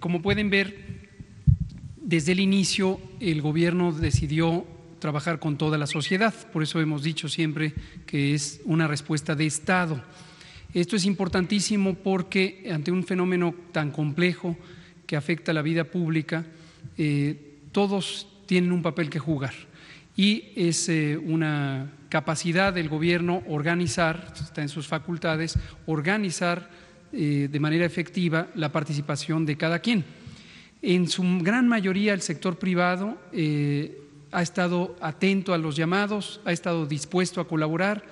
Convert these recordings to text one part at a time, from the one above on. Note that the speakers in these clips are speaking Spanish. Como pueden ver, desde el inicio el gobierno decidió trabajar con toda la sociedad, por eso hemos dicho siempre que es una respuesta de Estado. Esto es importantísimo porque ante un fenómeno tan complejo que afecta a la vida pública, todos tienen un papel que jugar y es una capacidad del gobierno organizar, está en sus facultades, organizar de manera efectiva la participación de cada quien. En su gran mayoría el sector privado ha estado atento a los llamados, ha estado dispuesto a colaborar,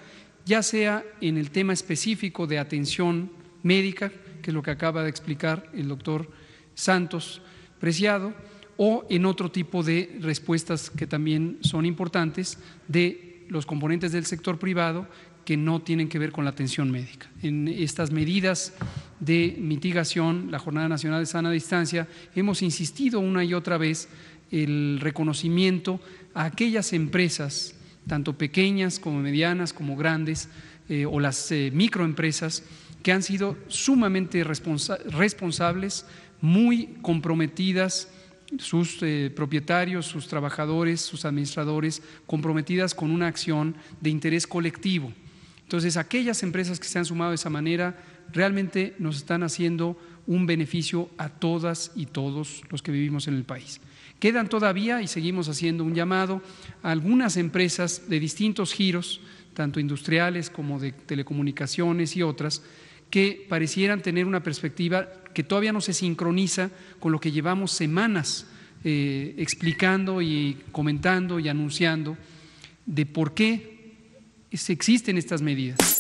ya sea en el tema específico de atención médica, que es lo que acaba de explicar el doctor Santos Preciado, o en otro tipo de respuestas que también son importantes de los componentes del sector privado que no tienen que ver con la atención médica. En estas medidas de mitigación, la Jornada Nacional de Sana Distancia, hemos insistido una y otra vez el reconocimiento a aquellas empresas, tanto pequeñas como medianas como grandes, o las microempresas, que han sido sumamente responsables, muy comprometidas, sus propietarios, sus trabajadores, sus administradores, comprometidas con una acción de interés colectivo. Entonces, aquellas empresas que se han sumado de esa manera realmente nos están haciendo un beneficio a todas y todos los que vivimos en el país. Quedan todavía, y seguimos haciendo un llamado, a algunas empresas de distintos giros, tanto industriales como de telecomunicaciones y otras, que parecieran tener una perspectiva que todavía no se sincroniza con lo que llevamos semanas explicando y comentando y anunciando de por qué existen estas medidas.